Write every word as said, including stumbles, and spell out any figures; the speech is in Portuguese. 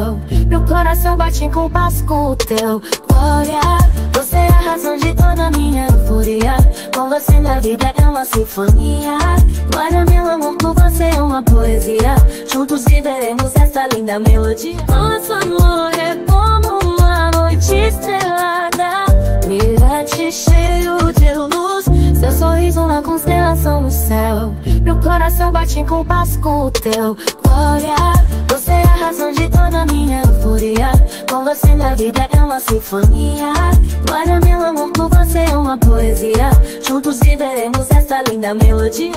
céu. Meu coração bate em compasso com o teu olhar. Você é a razão de toda minha fúria. Com você minha vida é uma sinfonia. Para meu amor, com você é uma poesia. Juntos viveremos essa linda melodia. Nosso amor é como uma noite estrelada, mirante cheio de luz. Seu sorriso na constelação no céu. Meu coração bate em compasso com o teu olhar. Você é a razão de toda minha fúria. Com você minha vida é uma sinfonia. Para meu amor, com você é uma poesia. Juntos viveremos essa linda melodia.